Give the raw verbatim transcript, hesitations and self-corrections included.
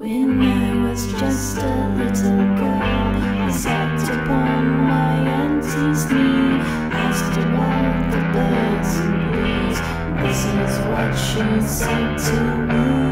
When I was just a little girl, I sat upon my auntie's knee, asked about the birds and bees. This is what she said to me.